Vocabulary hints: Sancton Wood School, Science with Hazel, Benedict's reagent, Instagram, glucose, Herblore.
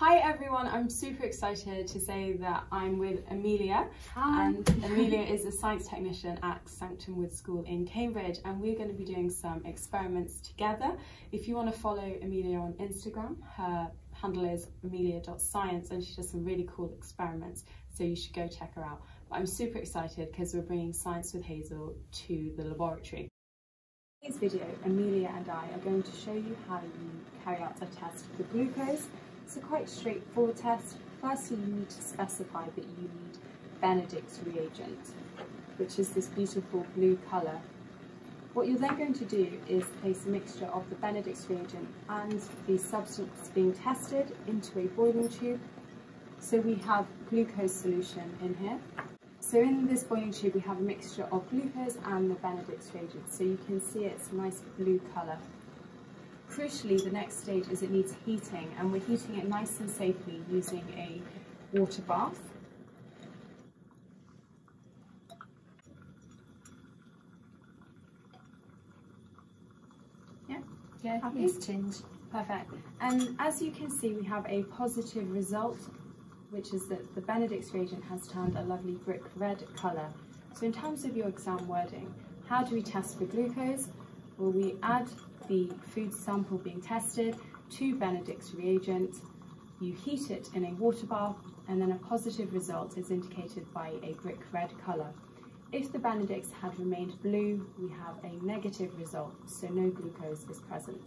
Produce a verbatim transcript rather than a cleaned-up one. Hi everyone, I'm super excited to say that I'm with Amelia. Hi. And Amelia is a science technician at Sancton Wood School in Cambridge, and we're going to be doing some experiments together. If you want to follow Amelia on Instagram, her handle is amelia dot science, and she does some really cool experiments, so you should go check her out. But I'm super excited because we're bringing Science with Hazel to the laboratory. In this video, Amelia and I are going to show you how you carry out a test for glucose. It's a quite straightforward test. Firstly, you need to specify that you need Benedict's reagent, which is this beautiful blue colour. What you're then going to do is place a mixture of the Benedict's reagent and the substance being tested into a boiling tube. So we have glucose solution in here. So in this boiling tube we have a mixture of glucose and the Benedict's reagent, so you can see it's a nice blue colour. Crucially, the next stage is it needs heating, and we're heating it nice and safely using a water bath. Yeah, yeah, happy? It's changed. Perfect. And as you can see, we have a positive result, which is that the Benedict's reagent has turned a lovely brick red colour. So in terms of your exam wording, how do we test for glucose? Well, we add the food sample being tested to Benedict's reagent, you heat it in a water bath, and then a positive result is indicated by a brick red colour. If the Benedict's had remained blue, we have a negative result, so no glucose is present.